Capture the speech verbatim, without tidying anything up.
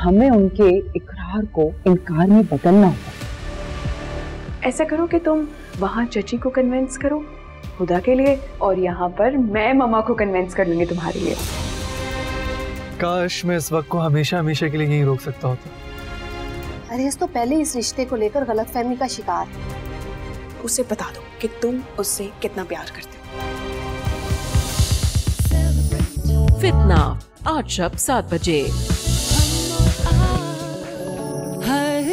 हमें उनके इकरार को इनकार में बदलना होगा। ऐसा करो कि तुम वहाँ चची को कन्विंस करो खुदा के लिए, और यहाँ पर मैं मामा को कन्विंस कर लूंगी तुम्हारे लिए। काश मैं इस वक्त को हमेशा हमेशा के लिए यहीं रोक सकता होता। अरेस तो पहले इस रिश्ते को लेकर गलतफहमी का शिकार है। उसे बता दो कि तुम उससे कितना प्यार करते हो। फितना आज शाम सात बजे।